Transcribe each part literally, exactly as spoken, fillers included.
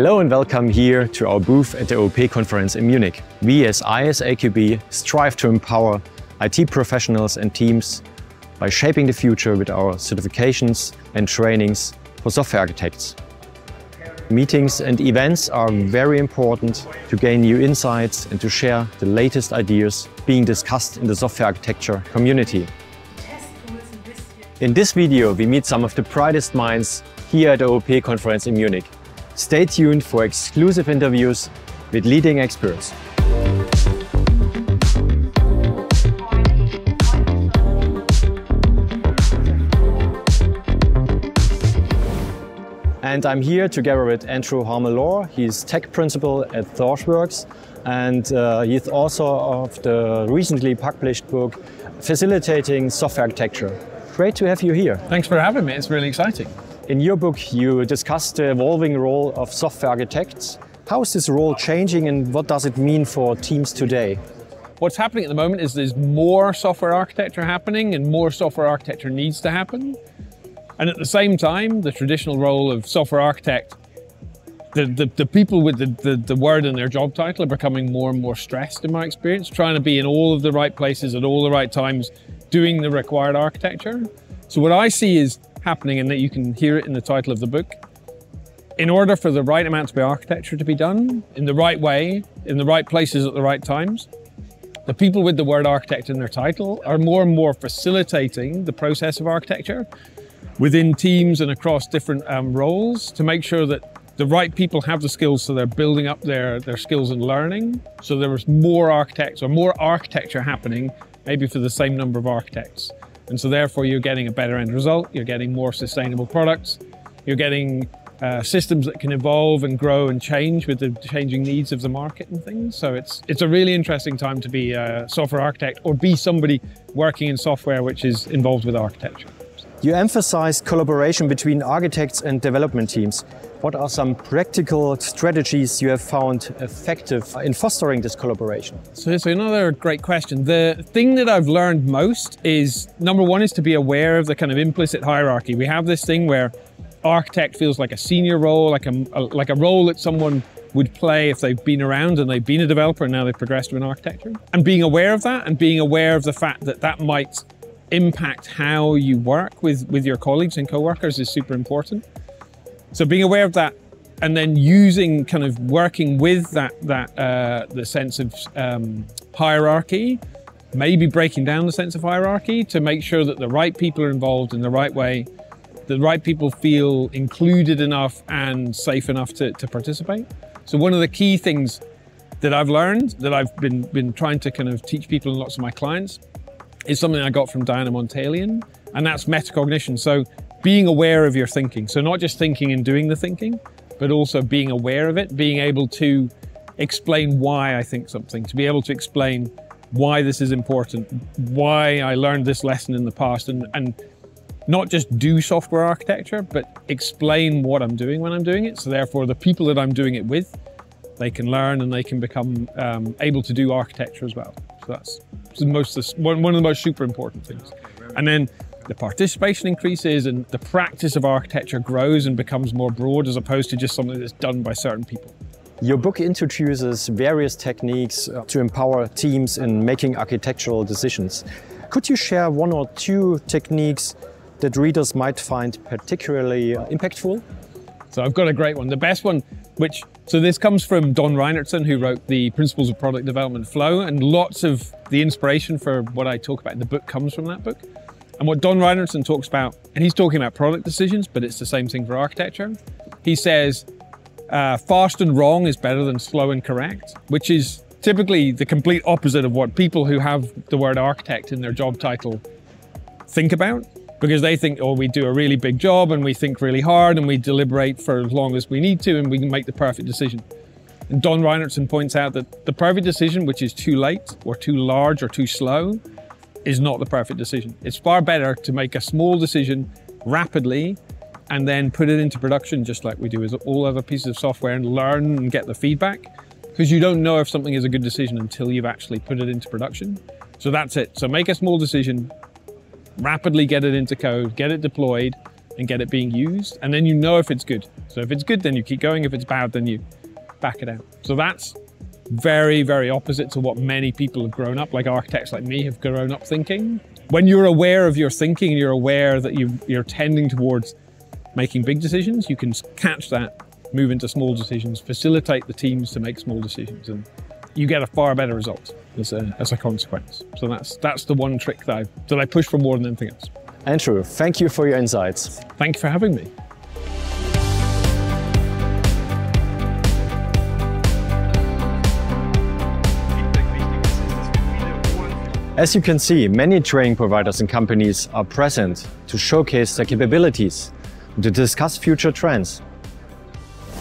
Hello and welcome here to our booth at the O P conference in Munich. We as iSAQB strive to empower I T professionals and teams by shaping the future with our certifications and trainings for software architects. Meetings and events are very important to gain new insights and to share the latest ideas being discussed in the software architecture community. In this video, we meet some of the brightest minds here at the O P conference in Munich. Stay tuned for exclusive interviews with leading experts. And I'm here together with Andrew Harmel-Law. He's tech principal at ThoughtWorks, and uh, he's also of the recently published book, Facilitating Software Architecture. Great to have you here. Thanks for having me. It's really exciting. In your book, you discussed the evolving role of software architects. How is this role changing and what does it mean for teams today? What's happening at the moment is there's more software architecture happening and more software architecture needs to happen. And at the same time, the traditional role of software architect, the, the, the people with the, the, the word in their job title are becoming more and more stressed in my experience, trying to be in all of the right places at all the right times, doing the required architecture. So what I see is happening, and that you can hear it in the title of the book. In order for the right amount of architecture to be done in the right way, in the right places at the right times, the people with the word architect in their title are more and more facilitating the process of architecture within teams and across different um, roles to make sure that the right people have the skills, so they're building up their, their skills and learning. So there was more architects or more architecture happening, maybe for the same number of architects. And so therefore you're getting a better end result, you're getting more sustainable products, you're getting uh, systems that can evolve and grow and change with the changing needs of the market and things. So it's, it's a really interesting time to be a software architect or be somebody working in software which is involved with architecture. You emphasized collaboration between architects and development teams. What are some practical strategies you have found effective in fostering this collaboration? So it's another great question. The thing that I've learned most is, number one, is to be aware of the kind of implicit hierarchy. We have this thing where architect feels like a senior role, like a, a, like a role that someone would play if they've been around and they've been a developer and now they've progressed to an architecture. And being aware of that and being aware of the fact that that might impact how you work with, with your colleagues and co-workers is super important. So being aware of that and then using kind of working with that, that uh, the sense of um, hierarchy, maybe breaking down the sense of hierarchy to make sure that the right people are involved in the right way, the right people feel included enough and safe enough to, to participate. So one of the key things that I've learned, that I've been, been trying to kind of teach people and lots of my clients, is something I got from Diana Montalian, and that's metacognition. So being aware of your thinking. So not just thinking and doing the thinking, but also being aware of it, being able to explain why I think something, to be able to explain why this is important, why I learned this lesson in the past, and, and not just do software architecture, but explain what I'm doing when I'm doing it. So therefore the people that I'm doing it with, they can learn and they can become um, able to do architecture as well. So that's most of the, one of the most super important things. And then the participation increases and the practice of architecture grows and becomes more broad as opposed to just something that's done by certain people. Your book introduces various techniques to empower teams in making architectural decisions. Could you share one or two techniques that readers might find particularly impactful? So I've got a great one. The best one, which, so this comes from Don Reinertsen, who wrote The Principles of Product Development Flow, and lots of the inspiration for what I talk about in the book comes from that book. And what Don Reinertsen talks about, and he's talking about product decisions, but it's the same thing for architecture. He says, uh, fast and wrong is better than slow and correct, which is typically the complete opposite of what people who have the word architect in their job title think about. Because they think, oh, we do a really big job and we think really hard and we deliberate for as long as we need to and we can make the perfect decision. And Don Reinertsen points out that the perfect decision, which is too late or too large or too slow, is not the perfect decision. It's far better to make a small decision rapidly and then put it into production just like we do with all other pieces of software and learn and get the feedback, because you don't know if something is a good decision until you've actually put it into production. So that's it. So make a small decision, rapidly get it into code, get it deployed, and get it being used, and then you know if it's good. So if it's good, then you keep going. If it's bad, then you back it out. So that's very, very opposite to what many people have grown up, like architects like me have grown up thinking. When you're aware of your thinking, you're aware that you, you're tending towards making big decisions, you can catch that, move into small decisions, facilitate the teams to make small decisions, and you get a far better result as a, as a consequence. So that's, that's the one trick that I, that I push for more than anything else. Andrew, thank you for your insights. Thank you for having me. As you can see, many training providers and companies are present to showcase their capabilities and to discuss future trends.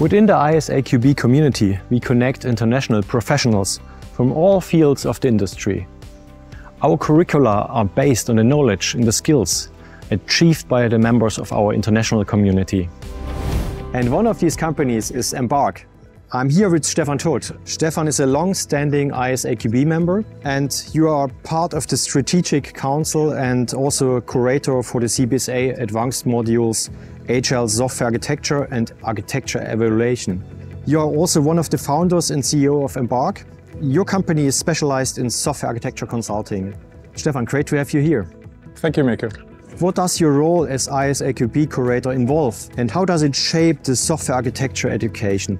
Within the I S A Q B community, we connect international professionals from all fields of the industry. Our curricula are based on the knowledge and the skills achieved by the members of our international community. And one of these companies is Embarc. I'm here with Stefan Toth. Stefan is a long-standing I S A Q B member, and you are part of the Strategic Council and also a curator for the C P S A advanced modules Agile Software Architecture and Architecture Evaluation. You are also one of the founders and C E O of Embarc. Your company is specialized in software architecture consulting. Stefan, great to have you here. Thank you, Mikko. What does your role as I S A Q B curator involve, and how does it shape the software architecture education?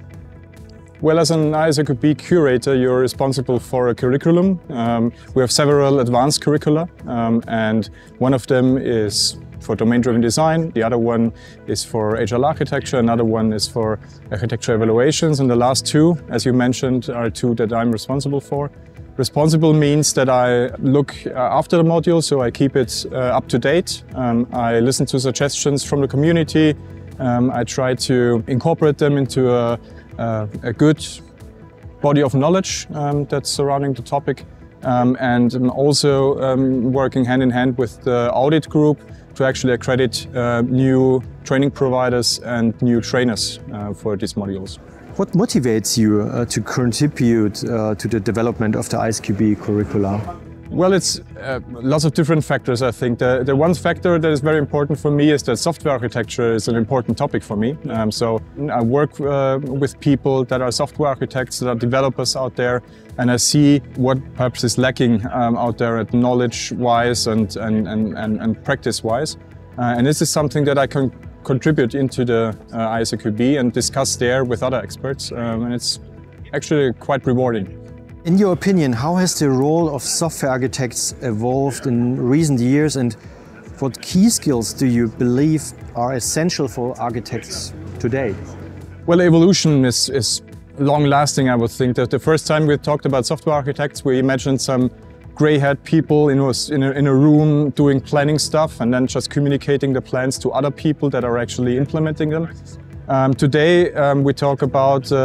Well, as an I S A Q B curator, you're responsible for a curriculum. Um, we have several advanced curricula, um, and one of them is for domain-driven design, the other one is for agile architecture, another one is for architecture evaluations, and the last two, as you mentioned, are two that I'm responsible for. Responsible means that I look after the module, so I keep it uh, up to date. Um, I listen to suggestions from the community. Um, I try to incorporate them into a Uh, a good body of knowledge um, that's surrounding the topic, um, and I'm also um, working hand in hand with the audit group to actually accredit uh, new training providers and new trainers uh, for these modules. What motivates you uh, to contribute uh, to the development of the I S A Q B curricula? Well, it's uh, lots of different factors, I think. The, the one factor that is very important for me is that software architecture is an important topic for me. Um, so I work uh, with people that are software architects, that are developers out there, and I see what perhaps is lacking um, out there at knowledge-wise and, and, and, and, and practice-wise. Uh, and this is something that I can contribute into the uh, I S A Q B and discuss there with other experts, um, and it's actually quite rewarding. In your opinion, how has the role of software architects evolved in recent years, and what key skills do you believe are essential for architects today? Well, evolution is, is long-lasting, I would think. That the first time we talked about software architects, we imagined some grey-haired people in a, in, a, in a room doing planning stuff and then just communicating the plans to other people that are actually implementing them. Um, today um, we talk about uh,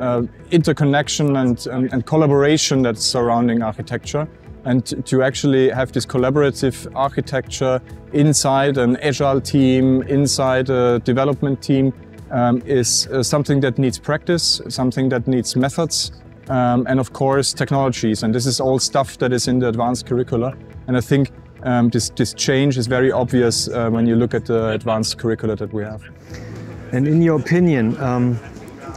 uh, interconnection and, and, and collaboration that's surrounding architecture, and to actually have this collaborative architecture inside an agile team, inside a development team, um, is uh, something that needs practice, something that needs methods, um, and of course technologies. And this is all stuff that is in the advanced curricula, and I think um, this, this change is very obvious uh, when you look at the advanced curricula that we have. And in your opinion, um,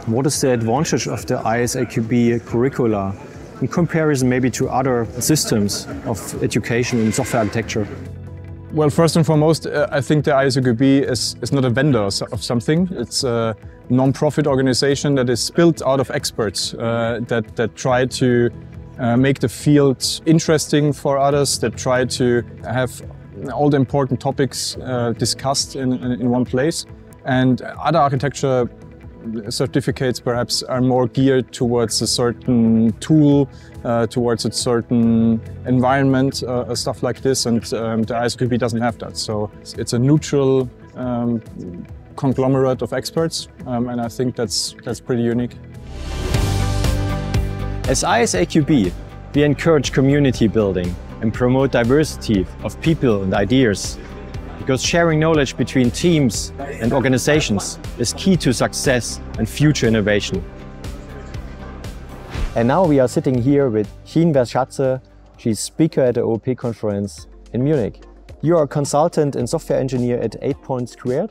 what is the advantage of the I S A Q B curricula in comparison maybe to other systems of education in software architecture? Well, first and foremost, uh, I think the I S A Q B is, is not a vendor of something. It's a non-profit organization that is built out of experts uh, that, that try to uh, make the field interesting for others, that try to have all the important topics uh, discussed in, in, in one place. And other architecture certificates perhaps are more geared towards a certain tool, uh, towards a certain environment, uh, stuff like this, and um, the I S A Q B doesn't have that. So it's a neutral um, conglomerate of experts, um, and I think that's, that's pretty unique. As I S A Q B, we encourage community building and promote diversity of people and ideas, because sharing knowledge between teams and organizations is key to success and future innovation. And now we are sitting here with Gien Verschatse. She's speaker at the O O P conference in Munich. You are a consultant and software engineer at eight point squared,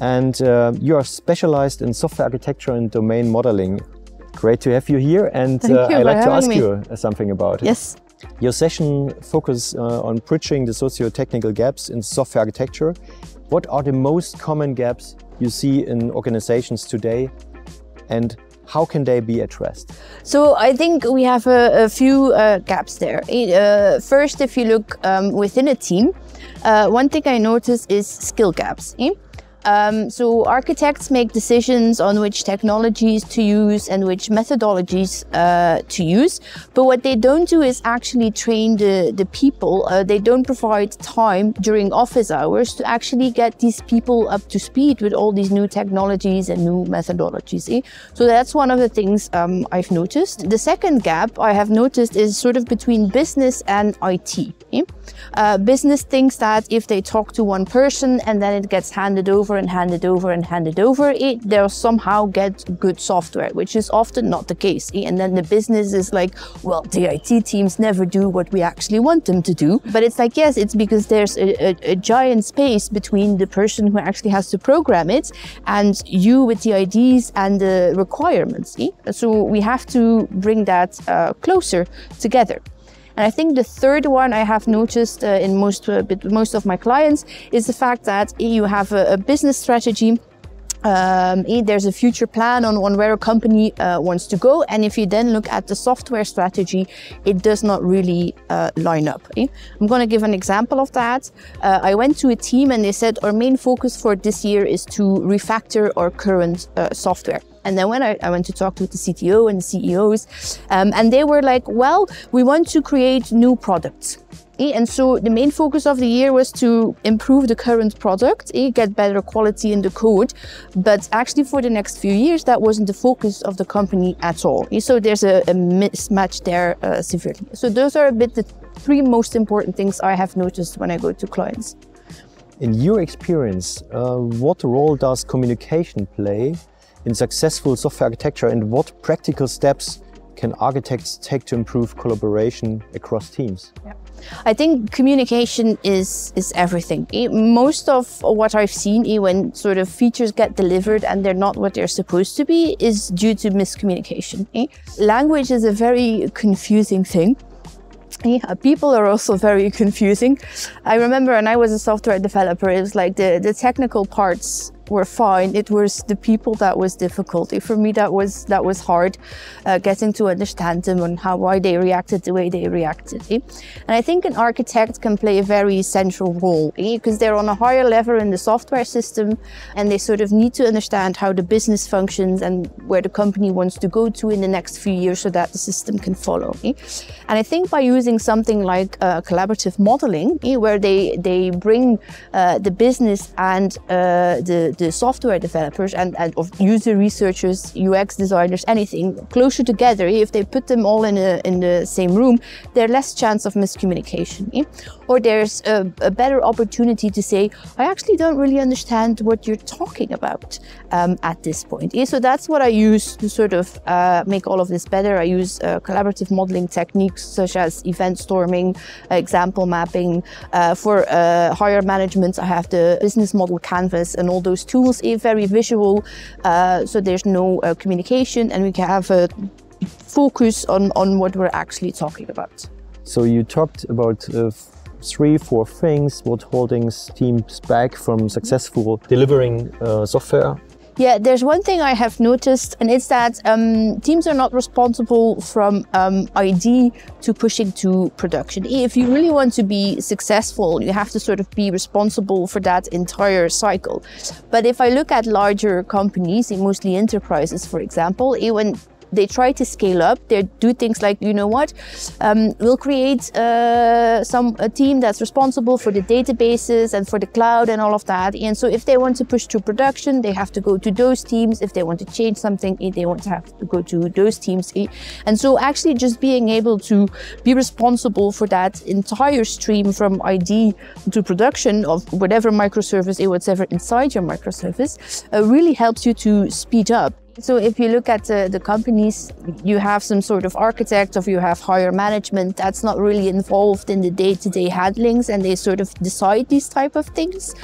and uh, you are specialized in software architecture and domain modeling. Great to have you here, and uh, I'd like to ask me. you something about it. Yes. Your session focuses uh, on bridging the socio-technical gaps in software architecture. What are the most common gaps you see in organizations today, and how can they be addressed? So I think we have a, a few uh, gaps there. Uh, first, if you look um, within a team, uh, one thing I notice is skill gaps. Eh? Um, so architects make decisions on which technologies to use and which methodologies uh, to use, but what they don't do is actually train the, the people. Uh, they don't provide time during office hours to actually get these people up to speed with all these new technologies and new methodologies. Eh? So that's one of the things um, I've noticed. The second gap I have noticed is sort of between business and I T. Eh? Uh, business thinks that if they talk to one person and then it gets handed over and handed over and handed over, it, they'll somehow get good software, which is often not the case. And then the business is like, well, the I T teams never do what we actually want them to do. But it's like, yes, it's because there's a, a, a giant space between the person who actually has to program it and you with the ideas and the requirements. So we have to bring that uh, closer together. And I think the third one I have noticed uh, in most, uh, most of my clients is the fact that you have a, a business strategy. Um, there's a future plan on, on where a company uh, wants to go, and if you then look at the software strategy, it does not really uh, line up. Eh? I'm going to give an example of that. Uh, I went to a team and they said our main focus for this year is to refactor our current uh, software. And then when I, I went to talk with the C T O and the C E Os, um, and they were like, well, we want to create new products. And so the main focus of the year was to improve the current product, get better quality in the code. But actually for the next few years, that wasn't the focus of the company at all. So there's a, a mismatch there uh, severely. So those are a bit the three most important things I have noticed when I go to clients. In your experience, uh, what role does communication play in successful software architecture, and what practical steps can architects take to improve collaboration across teams? Yeah. I think communication is, is everything. Most of what I've seen when sort of features get delivered and they're not what they're supposed to be is due to miscommunication. Language is a very confusing thing. Yeah, people are also very confusing. I remember when I was a software developer, it was like the, the technical parts were fine. It was the people that was difficult. For me, that was that was hard, uh, getting to understand them and how why they reacted the way they reacted. Eh? And I think an architect can play a very central role, eh? because they're on a higher level in the software system, and they sort of need to understand how the business functions and where the company wants to go to in the next few years, so that the system can follow. Eh? And I think by using something like uh, collaborative modeling, eh? where they they bring uh, the business and uh, the the software developers and, and of user researchers, U X designers, anything closer together. If they put them all in a, in the same room, there's less chance of miscommunication. Eh? Or there's a, a better opportunity to say, I actually don't really understand what you're talking about um, at this point. Eh? So that's what I use to sort of uh, make all of this better. I use uh, collaborative modeling techniques such as event storming, example mapping. Uh, for uh, higher management, I have the business model canvas and all those tools, are very visual, uh, so there's no uh, communication, and we can have a focus on, on what we're actually talking about. So you talked about uh, three, four things, what holdings teams back from successful delivering uh, software. Yeah, there's one thing I have noticed, and it's that um, teams are not responsible from um, I D to pushing to production. If you really want to be successful, you have to sort of be responsible for that entire cycle. But if I look at larger companies, mostly enterprises, for example, when they try to scale up, they do things like, you know what, um, we'll create uh, some a team that's responsible for the databases and for the cloud and all of that. And so if they want to push to production, they have to go to those teams. If they want to change something, they want to have to go to those teams. And so actually just being able to be responsible for that entire stream from I D to production of whatever microservice, whatever inside your microservice, uh, really helps you to speed up. So if you look at uh, the companies, you have some sort of architect or you have higher management that's not really involved in the day-to-day handlings, and they sort of decide these type of things.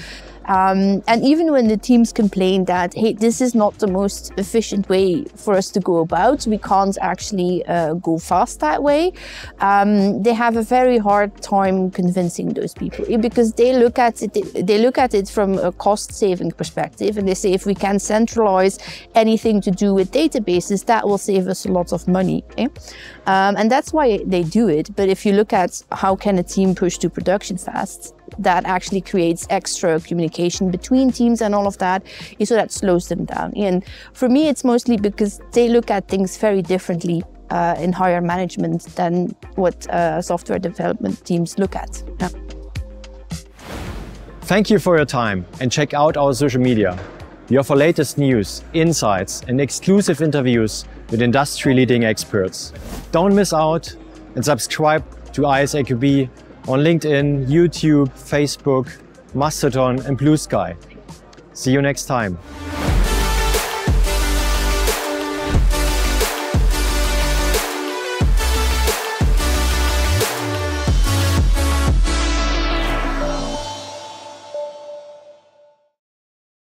Um, and even when the teams complain that, hey, this is not the most efficient way for us to go about, we can't actually uh, go fast that way, um, they have a very hard time convincing those people, because they look at it, they look at it from a cost-saving perspective, and they say if we can centralize anything to do with databases, that will save us a lot of money. Eh? Um, and that's why they do it. But if you look at how can a team push to production fast, that actually creates extra communication between teams and all of that, so that slows them down. And for me, it's mostly because they look at things very differently uh, in higher management than what uh, software development teams look at. Yeah. Thank you for your time, and check out our social media. We offer latest news, insights, and exclusive interviews with industry-leading experts. Don't miss out and subscribe to I S A Q B on LinkedIn, YouTube, Facebook, Mastodon, and Blue Sky. See you next time.